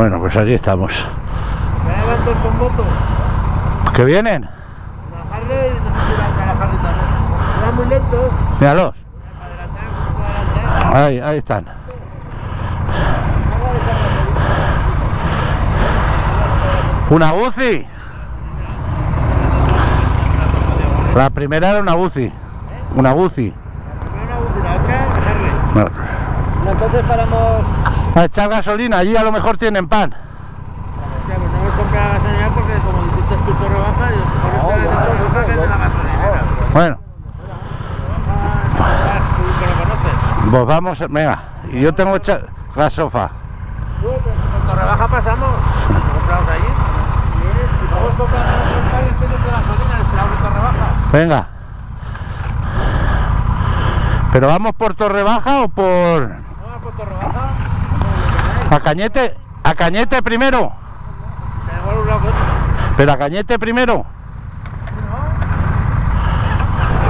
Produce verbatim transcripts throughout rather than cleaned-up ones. Bueno, pues aquí estamos. Con moto. ¿Que vienen? Míralos. Ahí, ahí están. ¿Una buci? La primera era una buci. Una buci. La otra es entonces paramos a echar gasolina, allí a lo mejor tienen pan. Porque como dijiste tú te rebajas, y por eso eres de los bajes de la gasolinera. Bueno. Pues vamos, venga, y yo tengo hecha la sofa. Con rebaja pasamos, compramos allí. Y vamos a comprar de gasolina, esperamos en Torrebaja. Venga. ¿Pero vamos por Torrebaja o por...? Vamos por Torrebaja. ¿A Cañete? ¿A Cañete primero? Pero a Cañete primero.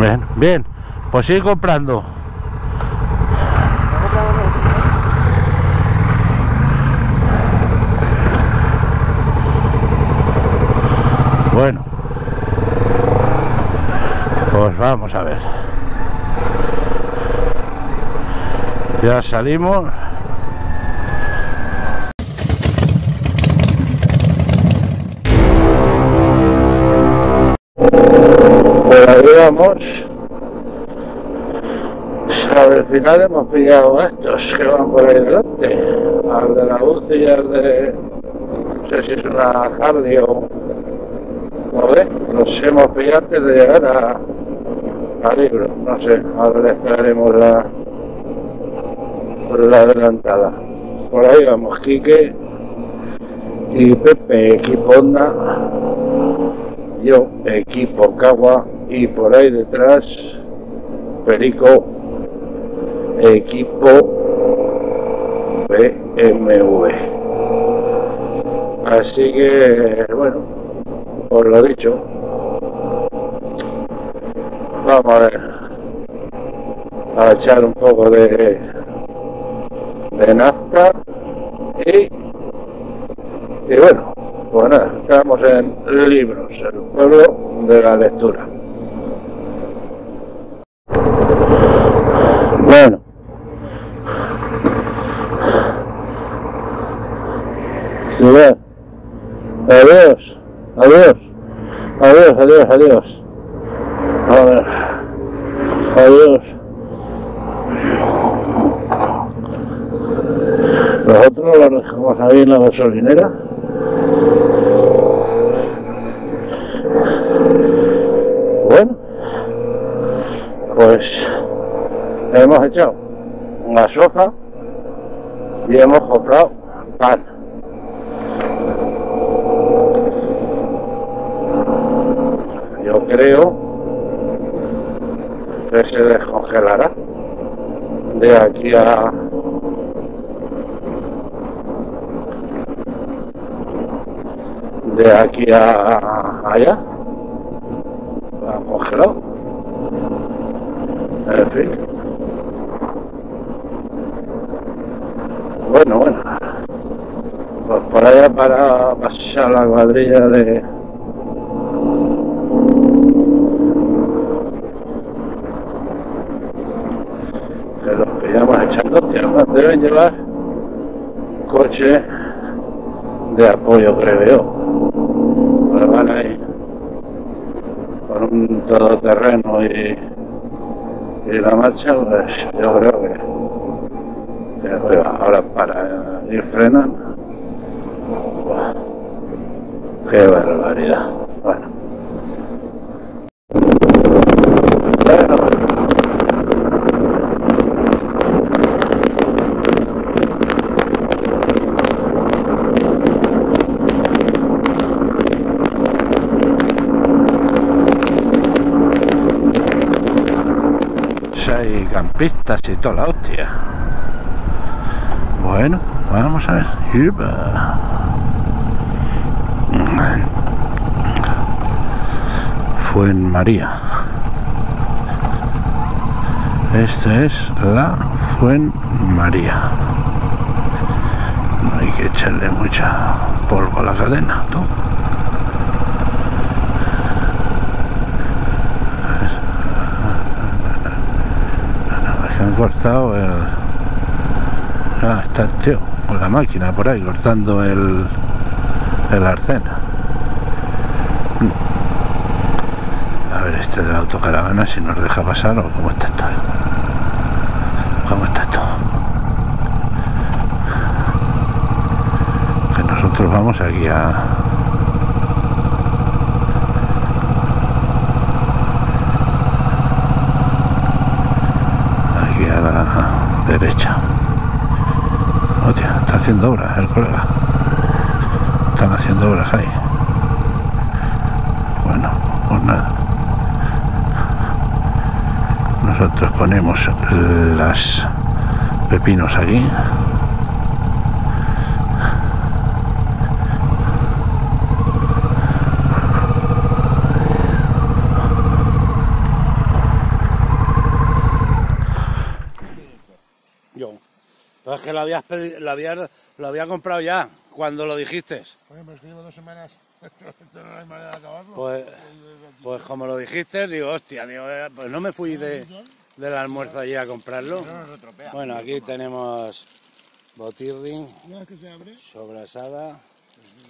Bien, bien. Pues sigue comprando. Bueno. Pues vamos a ver. Ya salimos. Vamos al final, hemos pillado a estos que van por ahí delante, al de la buci y al de, no sé si es una Harley o no sé, los hemos pillado antes de llegar a, a Libro, no sé, ahora le esperaremos la, la adelantada. Por ahí vamos Quique y Pepe, equipo Honda, yo equipo Cagua. Y por ahí detrás, Perico, equipo B M W. Así que, bueno, os lo dicho. Vamos a ver, a echar un poco de, de nafta. Y, y bueno, pues nada, estamos en Libros, el pueblo de la lectura. Bueno, ciudad, adiós, adiós, adiós, adiós, adiós, adiós, adiós. Nosotros lo dejamos ahí en la gasolinera. Bueno, pues hemos echado una soja y hemos comprado pan. Yo creo que se descongelará de aquí a... de aquí a allá. Ha congelado. En fin. Bueno, bueno, pues por allá para pasar la cuadrilla de, que los pillamos echando tierra, deben llevar coche de apoyo, creo yo, pero van ahí con un todoterreno y, y la marcha, pues yo creo que... Ahora para ir frenan. Buah, qué barbaridad. Bueno, bueno, hay campistas y toda la hostia. Bueno, vamos a ver. Fuenmaria. Esta es la Fuenmaria. No hay que echar. echarle mucha polvo a la cadena, ¿tú? Han cortado el... Ah, está el tío con la máquina por ahí cortando el, el arcena. A ver este de la autocaravana si nos deja pasar o cómo está esto. Cómo está esto. Que nosotros vamos aquí a... Aquí a la derecha. Hostia, está haciendo obras el colega. Están haciendo obras ahí. Bueno, pues nada. Nosotros ponemos las pepinos aquí. Pues es que lo habías, lo, habías, lo había comprado ya, cuando lo dijiste. Oye, pero es que llevo dos semanas, esto no hay manera de acabarlo. Pues, pues como lo dijiste, digo, hostia, digo, pues no me fui de, del almuerzo allí a comprarlo. Bueno, aquí tenemos botirdín, sobrasada,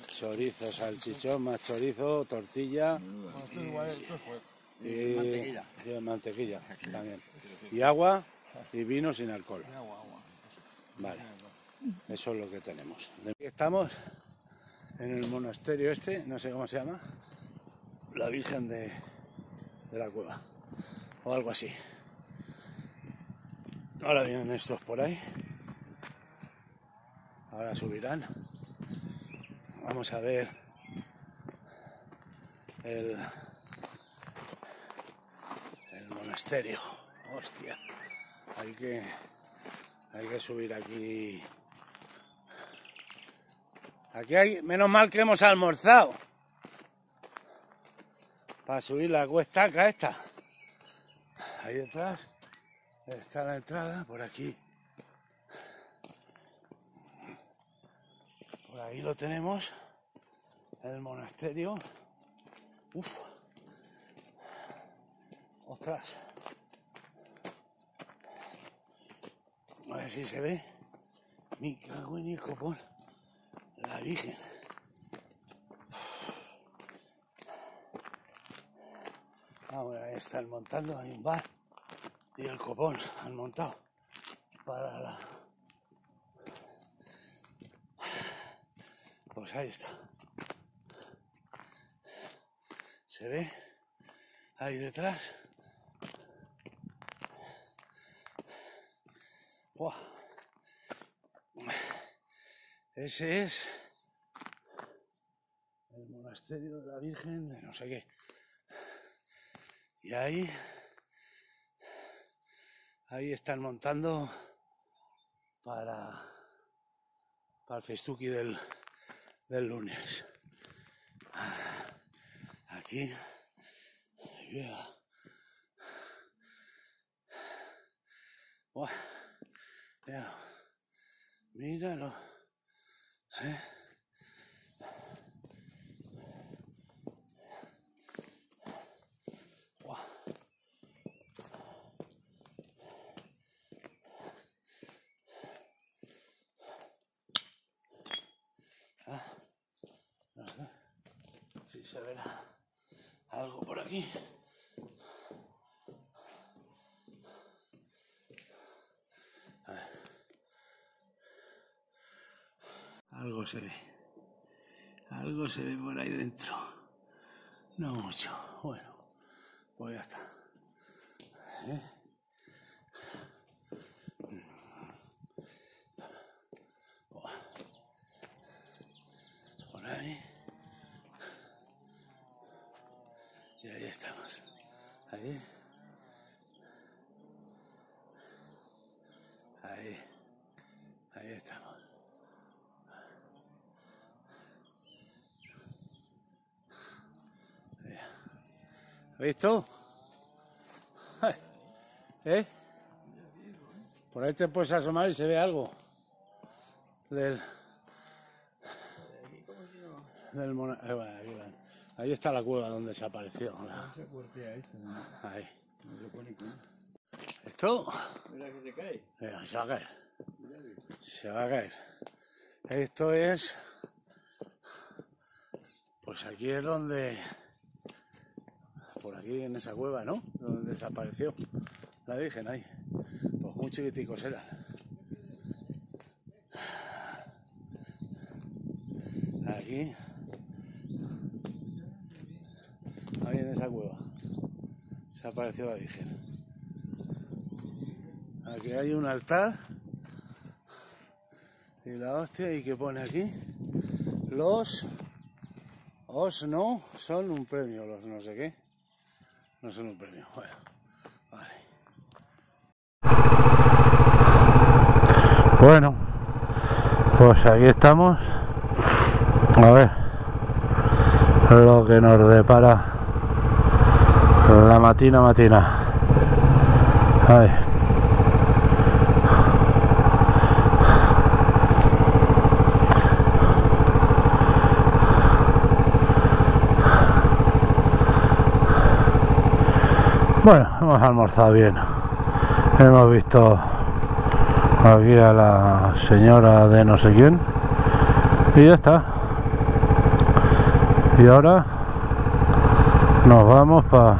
chorizo, salchichón, más chorizo, tortilla y, y mantequilla también. Y agua y vino sin alcohol. Vale, eso es lo que tenemos. Aquí estamos en el monasterio este, no sé cómo se llama, la Virgen de, de la Cueva, o algo así. Ahora vienen estos por ahí, ahora subirán. Vamos a ver el, el monasterio. Hostia, hay que... Hay que subir aquí. Aquí hay... Menos mal que hemos almorzado. Para subir la cuesta acá esta. Ahí detrás está la entrada, por aquí. Por ahí lo tenemos. El monasterio. Uf. Ostras. A ver si se ve. Mi cago en el copón. La Virgen. Ahora están montando. Hay un bar. Y el copón han montado. Para la... Pues ahí está. Se ve. Ahí detrás. Buah. Ese es el monasterio de la Virgen de no sé qué. Y ahí, ahí están montando para, para el festuqui del, del lunes. Aquí, buah. Míralo, míralo, ¿eh? Wow. Ah, no sé si se verá algo por aquí. Algo se ve, algo se ve por ahí dentro, no mucho, bueno, pues ya está. ¿Eh? Por ahí, y ahí estamos, ahí, ahí, ahí estamos. ¿Visto? ¿Eh? Por ahí te puedes asomar y se ve algo del, del Mona... Eh, bueno, aquí van. Ahí está la cueva donde se apareció. La... Ahí. Esto... Mira que se cae. Mira, se va a caer. Se va a caer. Esto es... Pues aquí es donde... Por aquí, en esa cueva, ¿no? Donde desapareció la Virgen, ahí. Pues muy chiquiticos eran. Aquí. Ahí en esa cueva. Se apareció la Virgen. Aquí hay un altar. Y la hostia, y que pone aquí. Los... Os no son un premio, los no sé qué. No son un premio, bueno, vale. Bueno, pues aquí estamos. A ver lo que nos depara la matina matina. A ver. Bueno, hemos almorzado bien. Hemos visto aquí a la señora de no sé quién. Y ya está. Y ahora nos vamos para...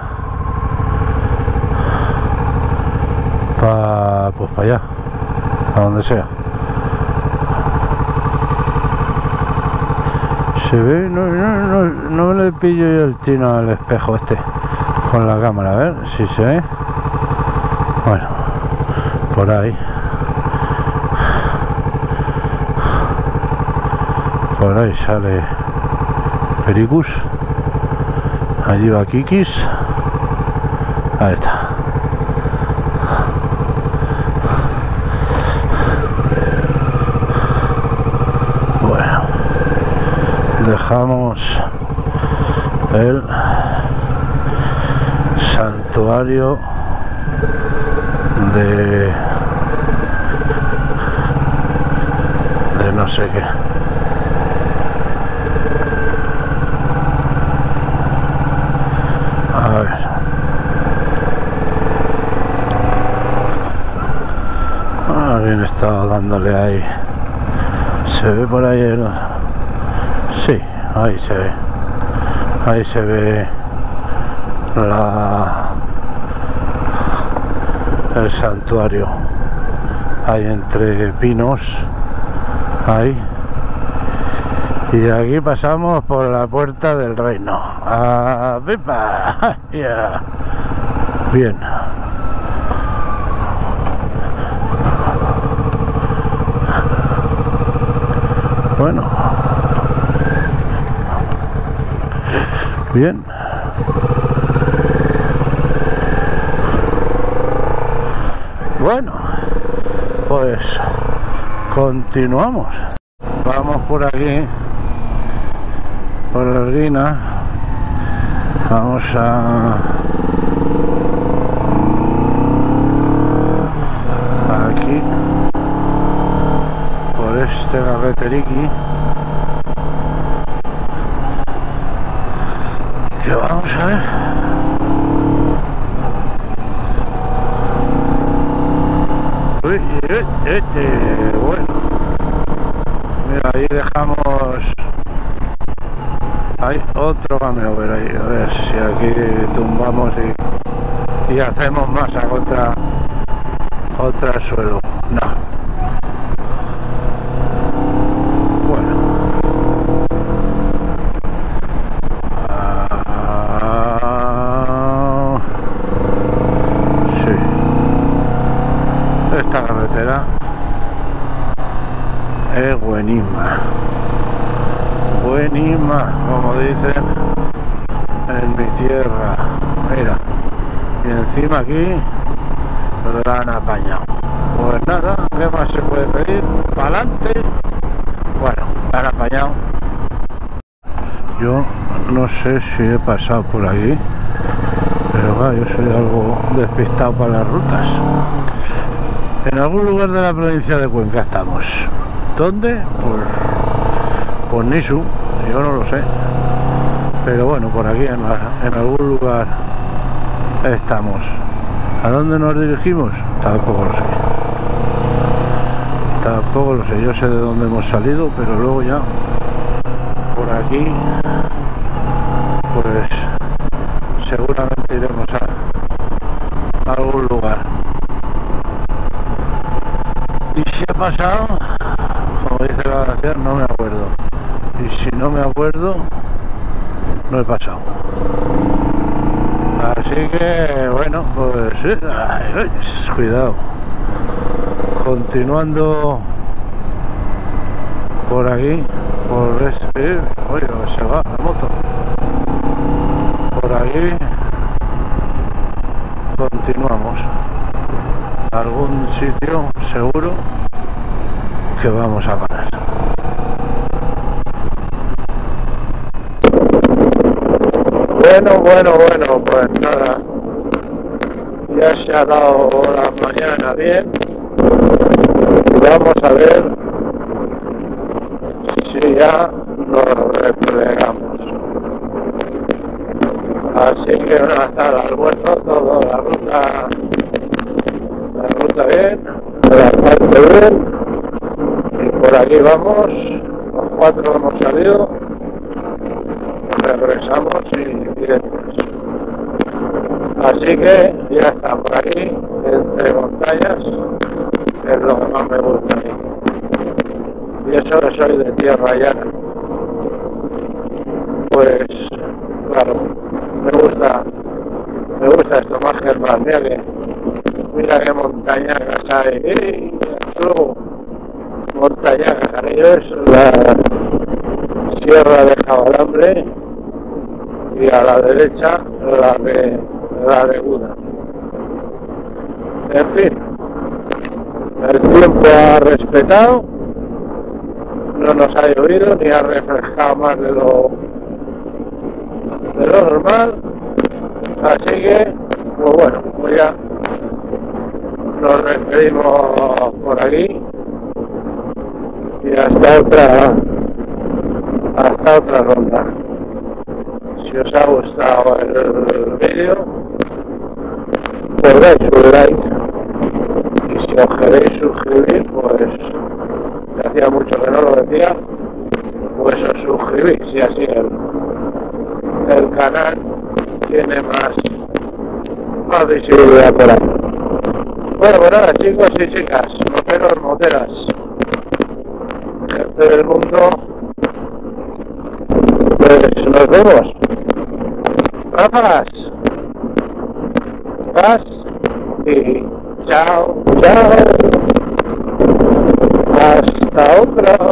Pa, pues para allá. A donde sea. Se ve... No, no, no, no le pillo yo el tino al espejo este. Con la cámara, a ver si se ve. Bueno, por ahí. Por ahí sale Pericus. Allí va Kikis. Ahí está. Bueno, dejamos el santuario de de no sé qué. A ver, alguien estaba dándole ahí. Se ve por ahí el... Sí, ahí se ve. Ahí se ve la... el santuario hay entre pinos ahí, y de aquí pasamos por la puerta del reino. ¡Ah, pipa! Yeah. Bien, bueno, bien. Bueno, pues continuamos. Vamos por aquí, por la esquina. Vamos a... Aquí, por este carreteriqui. Que vamos a ver. Este, bueno, mira, ahí dejamos. Hay otro cameover ahí. A ver si aquí tumbamos y, y hacemos masa contra, contra el suelo. No. Bueno. Ah, sí. Esta carretera. Es buenísima, buenísima, como dicen en mi tierra. Mira, y encima aquí la han apañado. Pues nada, ¿qué más se puede pedir? Para adelante. Bueno, la han apañado. Yo no sé si he pasado por aquí, pero claro, yo soy algo despistado para las rutas. En algún lugar de la provincia de Cuenca estamos. ¿Dónde? Pues, pues Nisu, yo no lo sé, pero bueno, por aquí en, la, en algún lugar estamos. ¿A dónde nos dirigimos? Tampoco lo sé, tampoco lo sé. Yo sé de dónde hemos salido, pero luego ya por aquí pues seguramente iremos a, a algún lugar. Y si ha pasado, como dice la canción, no me acuerdo, y si no me acuerdo, no he pasado. Así que bueno, pues cuidado. Continuando por aquí, por este, oye, se va la moto. Por aquí continuamos. Algún sitio seguro que vamos a parar. Bueno, bueno, bueno, pues nada, ya se ha dado la mañana bien, vamos a ver si ya nos replegamos. Así que hasta el almuerzo, toda la ruta, la ruta bien, bastante bien, y por aquí vamos, los cuatro hemos salido, regresamos y incidentes. Así que ya está por aquí, entre montañas, que es lo que más me gusta a mí. Y eso que soy de tierra llana. Pues claro, me gusta, me gusta esto más que el mar. Mira que, mira que montañacas hay. ¡Ey! Tú, montañacas, cariños, la sierra de Jabalambre. Y a la derecha la de la de Buda. En fin, el tiempo ha respetado, no nos ha llovido ni ha refrescado más de lo de lo normal, así que pues bueno, pues ya nos despedimos por aquí y hasta otra hasta otra ronda. Si os ha gustado el vídeo, pues dais un like, y si os queréis suscribir, pues que hacía mucho que no lo decía, pues os suscribís y así el, el canal tiene más, más visibilidad por ahí. Bueno, pues nada, chicos y chicas, moteros, moteras, gente del mundo, pues nos vemos. Ráfagas, gas y chao, chao, hasta otra.